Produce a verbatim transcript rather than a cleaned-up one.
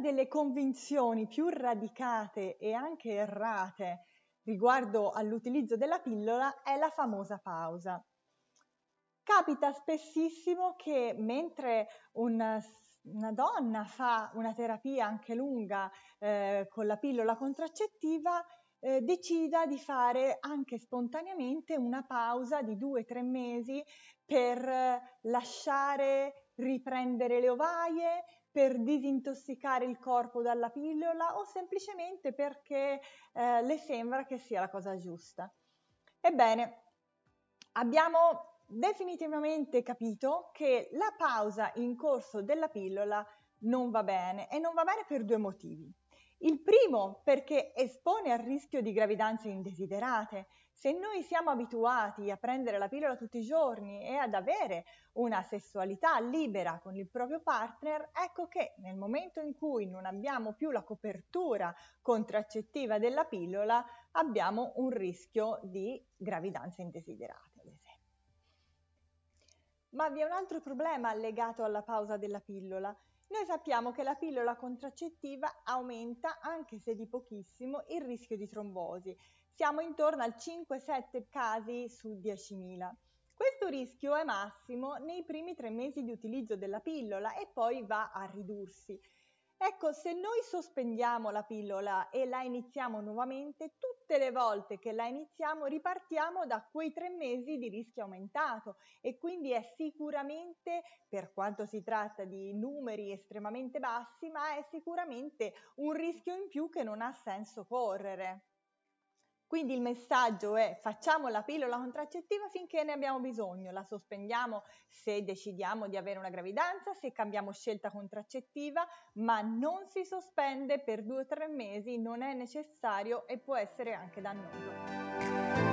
delle convinzioni più radicate e anche errate riguardo all'utilizzo della pillola è la famosa pausa. Capita spessissimo che mentre un, una donna fa una terapia anche lunga eh, con la pillola contraccettiva, Eh, decida di fare anche spontaneamente una pausa di due o tre mesi per eh, lasciare riprendere le ovaie, per disintossicare il corpo dalla pillola o semplicemente perché eh, le sembra che sia la cosa giusta. Ebbene, abbiamo definitivamente capito che la pausa in corso della pillola non va bene e non va bene per due motivi. Il primo perché espone al rischio di gravidanze indesiderate. Se noi siamo abituati a prendere la pillola tutti i giorni e ad avere una sessualità libera con il proprio partner, ecco che nel momento in cui non abbiamo più la copertura contraccettiva della pillola, abbiamo un rischio di gravidanze indesiderate, ad esempio. Ma vi è un altro problema legato alla pausa della pillola. Noi sappiamo che la pillola contraccettiva aumenta, anche se di pochissimo, il rischio di trombosi. Siamo intorno al cinque sette casi su diecimila. Questo rischio è massimo nei primi tre mesi di utilizzo della pillola e poi va a ridursi. Ecco, se noi sospendiamo la pillola e la iniziamo nuovamente, tutte le volte che la iniziamo ripartiamo da quei tre mesi di rischio aumentato e quindi è sicuramente, per quanto si tratta di numeri estremamente bassi, ma è sicuramente un rischio in più che non ha senso correre. Quindi il messaggio è: facciamo la pillola contraccettiva finché ne abbiamo bisogno, la sospendiamo se decidiamo di avere una gravidanza, se cambiamo scelta contraccettiva, ma non si sospende per due o tre mesi, non è necessario e può essere anche dannoso.